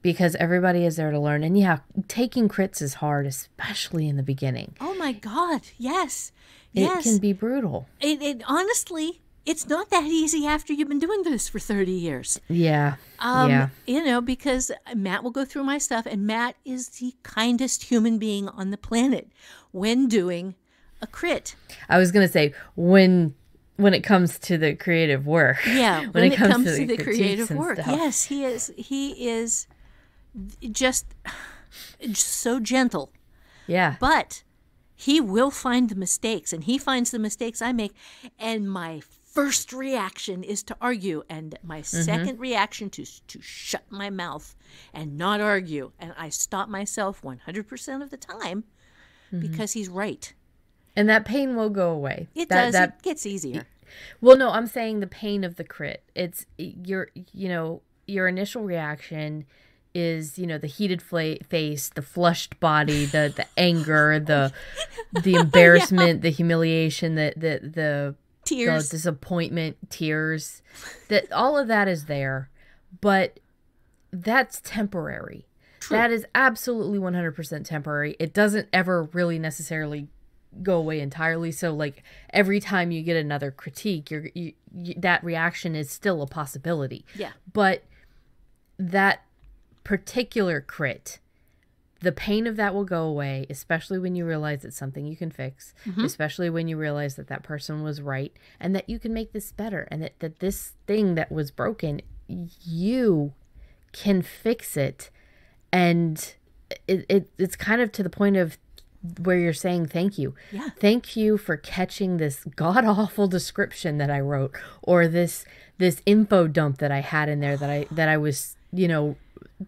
because everybody is there to learn. And yeah, taking crits is hard, especially in the beginning. Oh my God, yes. It yes. can be brutal. It, it honestly, it's not that easy after you've been doing this for thirty years. Yeah. Um, yeah. You know, because Matt will go through my stuff, and Matt is the kindest human being on the planet when doing a crit. I was going to say, when when it comes to the creative work. Yeah, when, when it, it comes, comes to, to the, the creative work. Stuff. Yes, he is, he is just, just so gentle. Yeah. But he will find the mistakes, and he finds the mistakes I make, and my first reaction is to argue, and my mm-hmm. second reaction to to shut my mouth and not argue, and I stop myself one hundred percent of the time mm-hmm. because he's right, and that pain will go away. It that, does that, it gets easier. Well, no, I'm saying the pain of the crit, it's your you know your initial reaction is, you know, the heated fla- face, the flushed body, the the anger, the the embarrassment, oh, yeah. the humiliation, the the the tears, the disappointment, tears, that all of that is there, but that's temporary. True. That is absolutely one hundred percent temporary. It doesn't ever really necessarily go away entirely. So like every time you get another critique, you're, you, you, that reaction is still a possibility. Yeah. But that particular crit, the pain of that will go away, especially when you realize it's something you can fix, mm-hmm. especially when you realize that that person was right and that you can make this better and that, that this thing that was broken, you can fix it. And it, it it's kind of to the point of where you're saying thank you. Yeah. Thank you for catching this god-awful description that I wrote, or this this info dump that I had in there that I that I was, you know,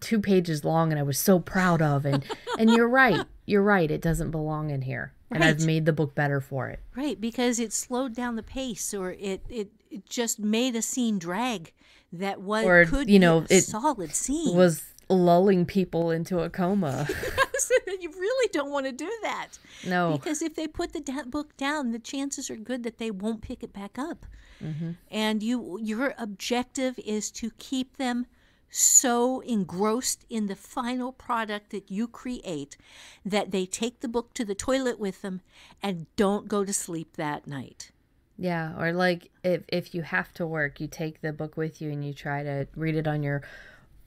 two pages long and I was so proud of. And and you're right. You're right. It doesn't belong in here. Right. And I've made the book better for it. Right, because it slowed down the pace, or it it, it just made a scene drag that was or, could you know, be a it solid scene. Was lulling people into a coma. Yes, you really don't want to do that. No. Because if they put the book down, the chances are good that they won't pick it back up. Mm-hmm. And you, your objective is to keep them so engrossed in the final product that you create that they take the book to the toilet with them and don't go to sleep that night. Yeah, or like if, if you have to work, you take the book with you and you try to read it on your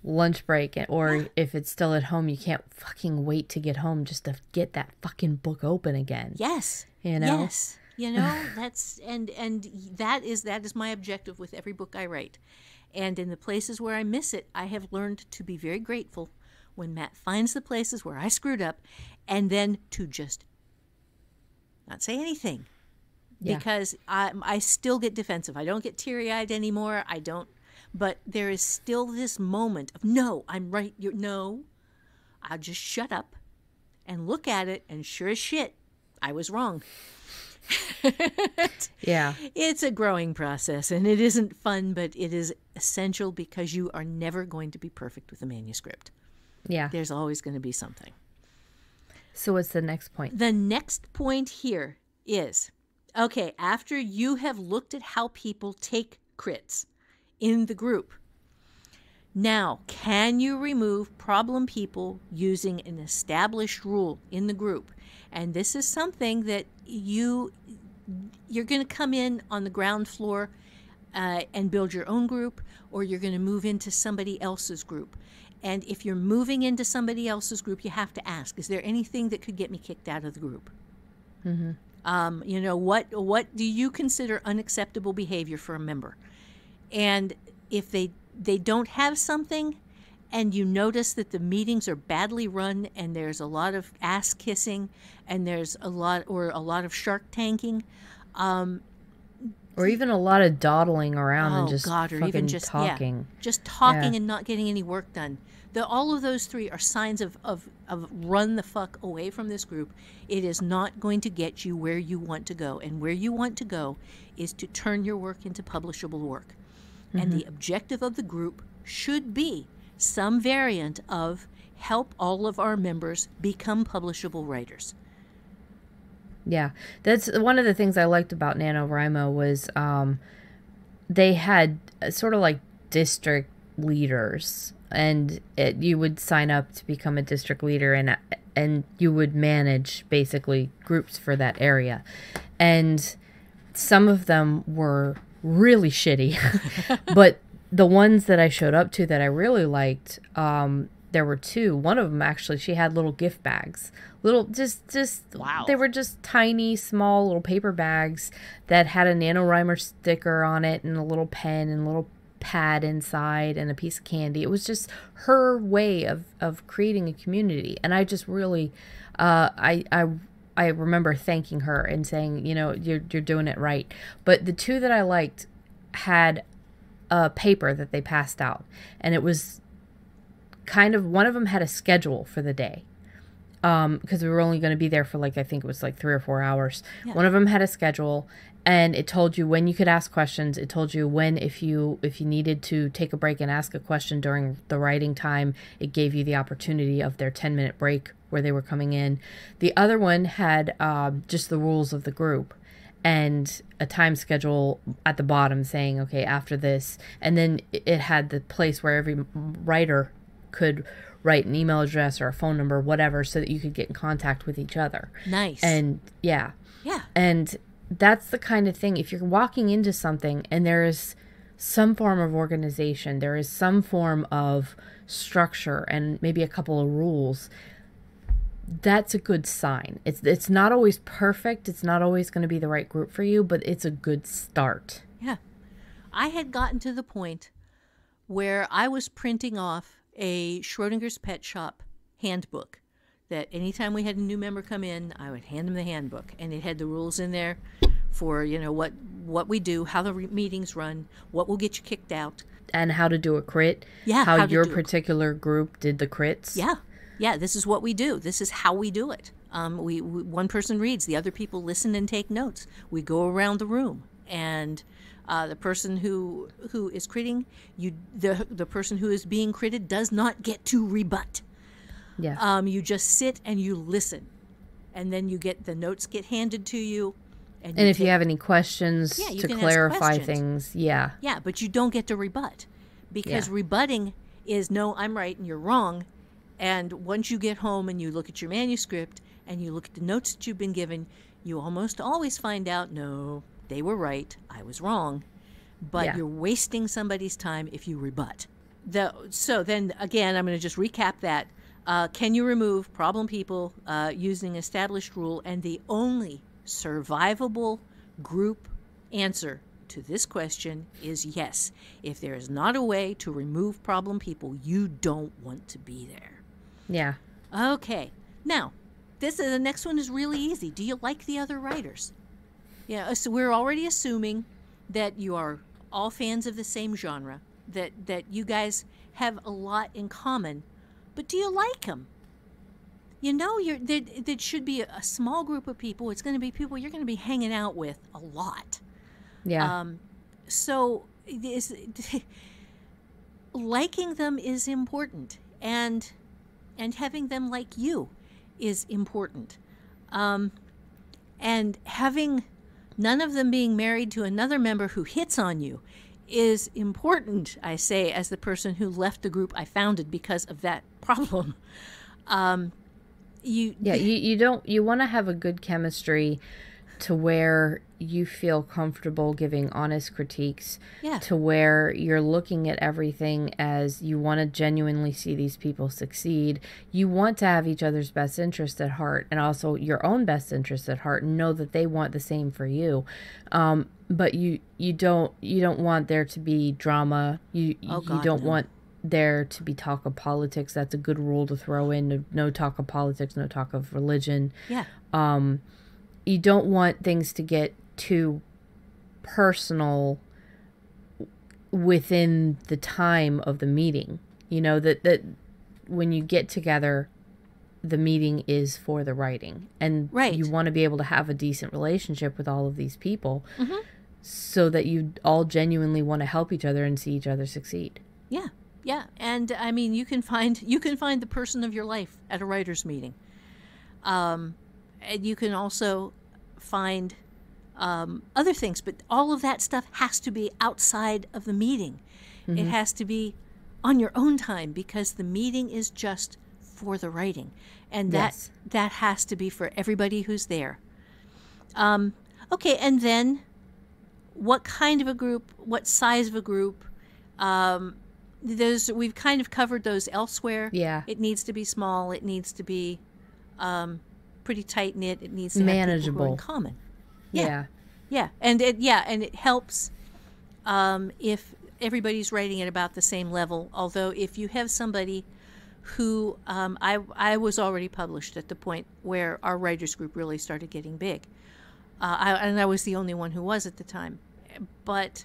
lunch break, or if it's still at home, you can't fucking wait to get home just to get that fucking book open again. Yes, you know, yes, you know. That's and and that is that is my objective with every book I write. And in the places where I miss it, I have learned to be very grateful when Matt finds the places where I screwed up, and then to just not say anything. Yeah. Because I I still get defensive. I don't get teary-eyed anymore. I don't. But there is still this moment of, no, I'm right. You're, no, I'll just shut up and look at it. And sure as shit, I was wrong. Yeah. It's a growing process, and it isn't fun, but it is essential because you are never going to be perfect with a manuscript. Yeah. There's always going to be something. So what's the next point? The next point here is, okay, after you have looked at how people take crits in the group, now can you remove problem people using an established rule in the group? And this is something that you you're going to come in on the ground floor uh, and build your own group, or you're going to move into somebody else's group. And if you're moving into somebody else's group, you have to ask, is there anything that could get me kicked out of the group? Mm-hmm. um, you know, what what do you consider unacceptable behavior for a member? And if they they don't have something, and you notice that the meetings are badly run and there's a lot of ass kissing and there's a lot or a lot of shark tanking, um, or even a lot of dawdling around oh and just God, or even just talking, yeah, just talking yeah. and not getting any work done. The, all of those three are signs of, of of run the fuck away from this group. It is not going to get you where you want to go, and where you want to go is to turn your work into publishable work. And the objective of the group should be some variant of help all of our members become publishable writers. Yeah, that's one of the things I liked about NaNoWriMo was um, they had sort of like district leaders, and it, you would sign up to become a district leader, and and you would manage basically groups for that area. And some of them were really shitty. But the ones that I showed up to that I really liked, um, there were two. One of them, actually, she had little gift bags. Little, just, just, wow. They were just tiny, small little paper bags that had a NaNoWriMo sticker on it and a little pen and a little pad inside and a piece of candy. It was just her way of, of creating a community. And I just really, uh, I, I, I remember thanking her and saying, you know, you're, you're doing it right. But the two that I liked had a paper that they passed out. And it was kind of, one of them had a schedule for the day. um, because we were only going to be there for like, I think it was like three or four hours. Yeah. One of them had a schedule, and it told you when you could ask questions. It told you when, if you if you needed to take a break and ask a question during the writing time, it gave you the opportunity of their ten minute break where they were coming in. The other one had um, just the rules of the group and a time schedule at the bottom saying, okay, after this. And then it had the place where every writer could write an email address or a phone number, whatever, so that you could get in contact with each other. Nice. And yeah. Yeah. And that's the kind of thing, if you're walking into something and there is some form of organization, there is some form of structure and maybe a couple of rules, that's a good sign. It's it's not always perfect. It's not always going to be the right group for you, but it's a good start. Yeah. I had gotten to the point where I was printing off a Schrodinger's Pet Shop handbook that anytime we had a new member come in, I would hand them the handbook, and it had the rules in there for, you know, what what we do, how the re meetings run, what will get you kicked out. And how to do a crit. Yeah. How, how your particular group did the crits. Yeah. Yeah, this is what we do. This is how we do it. Um, we, we one person reads, the other people listen and take notes. We go around the room, and uh, the person who who is critting, you the the person who is being critted does not get to rebut. Yeah. Um, you just sit and you listen, and then you get the notes get handed to you. And, and you if take, you have any questions yeah, to clarify things, yeah. Yeah, but you don't get to rebut, because yeah. rebutting is no, I'm right and you're wrong. And once you get home and you look at your manuscript and you look at the notes that you've been given, you almost always find out, no, they were right, I was wrong. But yeah. you're wasting somebody's time if you rebut. The, so then, again, I'm going to just recap that. Uh, can you remove problem people uh, using established rule? And the only survivable group answer to this question is yes. If there is not a way to remove problem people, you don't want to be there. Yeah. Okay. Now, this is, the next one is really easy. Do you like the other writers? Yeah. So we're already assuming that you are all fans of the same genre, that that you guys have a lot in common. But do you like them? You know, you're there. There should be a small group of people. It's going to be people you're going to be hanging out with a lot. Yeah. Um, so is, liking them is important. And. And having them like you is important. Um, and having none of them being married to another member who hits on you is important, I say, as the person who left the group I founded because of that problem. Um, you, yeah, you, you don't, you want to have a good chemistry to where you feel comfortable giving honest critiques, yeah. to where you're looking at everything as you want to genuinely see these people succeed. You want to have each other's best interest at heart, and also your own best interest at heart, and know that they want the same for you. Um, but you you don't you don't want there to be drama. You oh, God, you don't no. want there to be talk of politics. That's a good rule to throw in. No, no talk of politics. No talk of religion. Yeah. Um. You don't want things to get too personal within the time of the meeting. You know, that, that when you get together, the meeting is for the writing. And right. you want to be able to have a decent relationship with all of these people mm-hmm. so that you all genuinely want to help each other and see each other succeed. Yeah. Yeah. And I mean, you can find, you can find the person of your life at a writer's meeting. Um, And you can also find um, other things, but all of that stuff has to be outside of the meeting. Mm-hmm. It has to be on your own time, because the meeting is just for the writing, and that yes. that has to be for everybody who's there. Um, okay, and then what kind of a group? What size of a group? Um, those we've kind of covered those elsewhere. Yeah, it needs to be small. It needs to be. Um, pretty tight knit. It needs to manageable in common. Yeah. yeah. Yeah. And it yeah, and it helps um if everybody's writing at about the same level. Although if you have somebody who um I I was already published at the point where our writers group really started getting big. Uh I and I was the only one who was at the time. But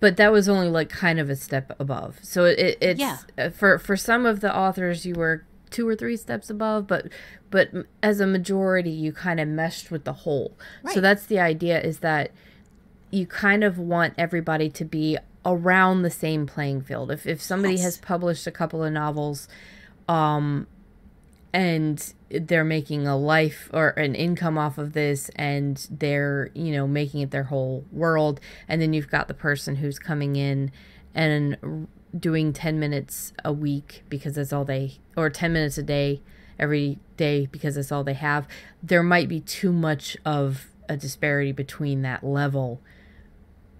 But that was only like kind of a step above. So it, it's yeah. for for some of the authors you were two or three steps above, but but as a majority, you kind of meshed with the whole. Right. So that's the idea, is that you kind of want everybody to be around the same playing field. If, if somebody yes. has published a couple of novels um, and they're making a life or an income off of this, and they're, you know, making it their whole world, and then you've got the person who's coming in and doing ten minutes a week because that's all they, or ten minutes a day every day because that's all they have, there might be too much of a disparity between that level.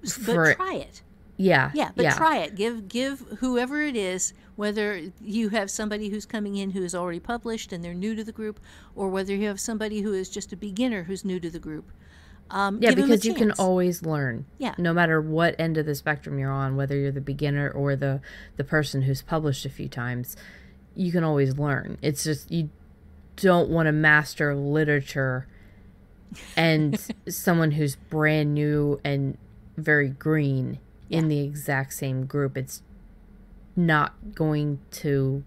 For, but try it. Yeah. Yeah, but yeah. try it. Give give whoever it is, whether you have somebody who's coming in who is already published and they're new to the group, or whether you have somebody who is just a beginner who's new to the group. Um, yeah, because you can always learn. Yeah. No matter what end of the spectrum you're on, whether you're the beginner or the, the person who's published a few times, you can always learn. It's just you don't want to master literature and someone who's brand new and very green yeah. in the exact same group. It's not going to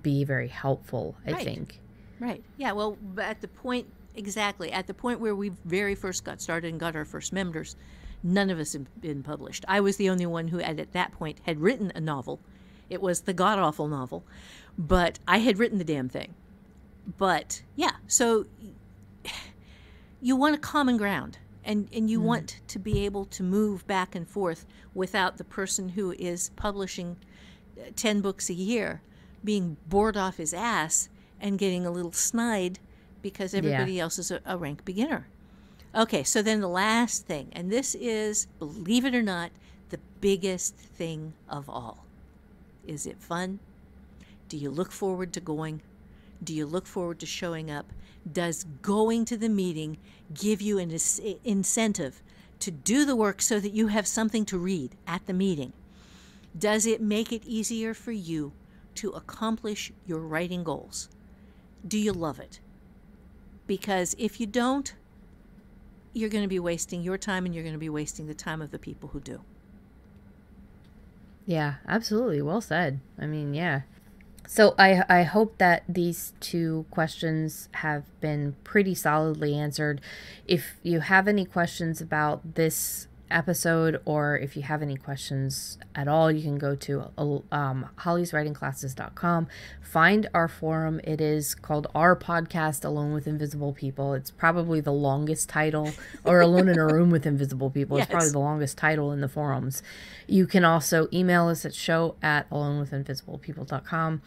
be very helpful, I right. think. Right. Yeah, well, at the point... Exactly. At the point where we very first got started and got our first members, none of us had been published. I was the only one who had, at that point, had written a novel. It was the god-awful novel. But I had written the damn thing. But, yeah, so you want a common ground, and, and you mm. want to be able to move back and forth without the person who is publishing ten books a year being bored off his ass and getting a little snide because everybody yeah. else is a, a rank beginner. Okay, so then the last thing, and this is, believe it or not, the biggest thing of all. Is it fun? Do you look forward to going? Do you look forward to showing up? Does going to the meeting give you an incentive to do the work so that you have something to read at the meeting? Does it make it easier for you to accomplish your writing goals? Do you love it? Because if you don't, you're going to be wasting your time, and you're going to be wasting the time of the people who do. Yeah, absolutely. Well said. I mean, yeah. So I, I hope that these two questions have been pretty solidly answered. If you have any questions about this episode, or if you have any questions at all, you can go to um, hollys writing classes dot com, find our forum. It is called Our Podcast, Alone with Invisible People. It's probably the longest title, or Alone in a Room with Invisible People. Yes. It's probably the longest title in the forums. You can also email us at show at alone with invisible people dot com.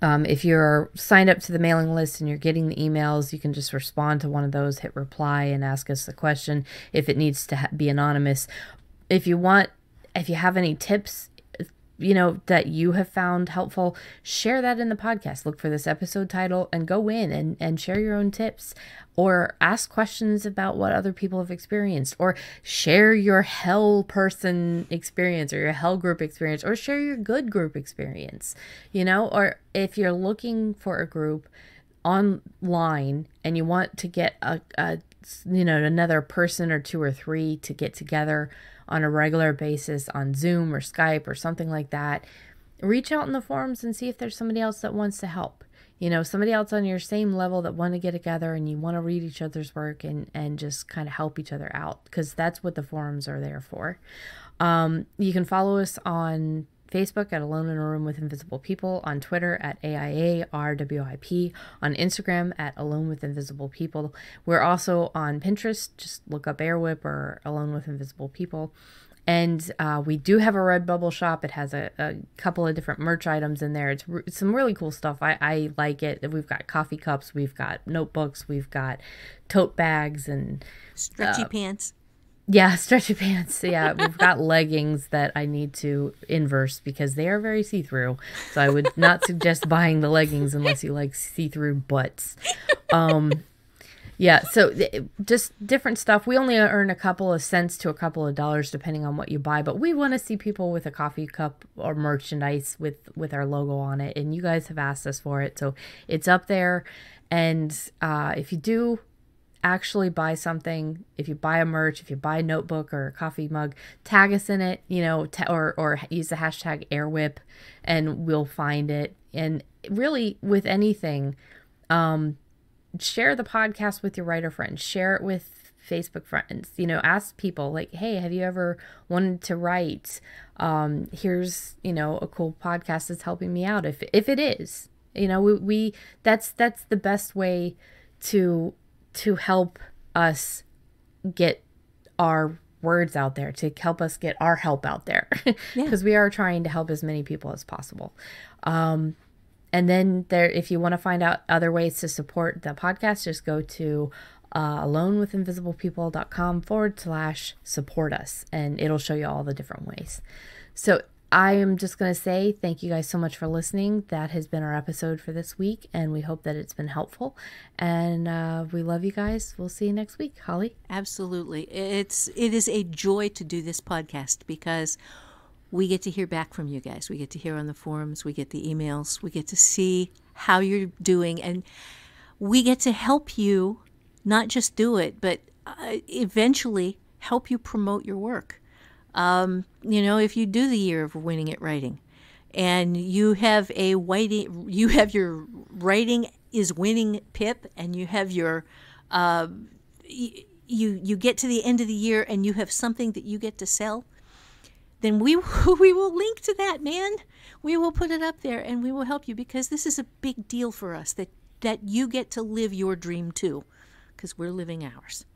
Um, if you're signed up to the mailing list and you're getting the emails, you can just respond to one of those, hit reply, and ask us the question if it needs to ha be anonymous. If you want, if you have any tips, you know, that you have found helpful, share that in the podcast. Look for this episode title and go in and, and share your own tips, or ask questions about what other people have experienced, or share your hell person experience, or your hell group experience, or share your good group experience, you know, or if you're looking for a group online and you want to get a, a you know, another person or two or three to get together on a regular basis on Zoom or Skype or something like that, reach out in the forums and see if there's somebody else that wants to help. You know, somebody else on your same level that want to get together, and you want to read each other's work and, and just kind of help each other out, because that's what the forums are there for. Um, you can follow us on Facebook at Alone in a Room with Invisible People, on Twitter at A I A R W I P, on Instagram at Alone with Invisible People. We're also on Pinterest. Just look up Airwhip or Alone with Invisible People. And uh, we do have a Redbubble shop. It has a, a couple of different merch items in there. It's, re it's some really cool stuff. I, I like it. We've got coffee cups. We've got notebooks. We've got tote bags and stretchy uh, pants. Yeah, stretchy pants. Yeah, we've got leggings that I need to inverse because they are very see-through. So I would not suggest buying the leggings unless you like see-through butts. Um, yeah, so just different stuff. We only earn a couple of cents to a couple of dollars depending on what you buy, but we want to see people with a coffee cup or merchandise with, with our logo on it, and you guys have asked us for it. So it's up there, and uh, if you do actually buy something, if you buy a merch, if you buy a notebook or a coffee mug, tag us in it, you know, t or, or use the hashtag airwhip and we'll find it. And really with anything, um, share the podcast with your writer friends, share it with Facebook friends, you know, ask people like, hey, have you ever wanted to write? Um, here's, you know, a cool podcast that's helping me out. If, if it is, you know, we, we, that's, that's the best way to, to help us get our words out there, to help us get our help out there, because yeah. we are trying to help as many people as possible. Um, and then there, if you want to find out other ways to support the podcast, just go to Uh, alone with invisible people dot com forward slash support us, and it'll show you all the different ways. So I am just going to say thank you guys so much for listening. That has been our episode for this week, and we hope that it's been helpful. And uh, we love you guys. We'll see you next week. Holly? Absolutely. It's, it is a joy to do this podcast because we get to hear back from you guys. We get to hear on the forums. We get the emails. We get to see how you're doing, and we get to help you not just do it, but uh, eventually help you promote your work. Um, you know, if you do the year of winning at writing, and you have a writing, you have your writing is winning pip, and you have your, uh, you you get to the end of the year and you have something that you get to sell, then we we will link to that, man. We will put it up there, and we will help you, because this is a big deal for us that that you get to live your dream too, because we're living ours.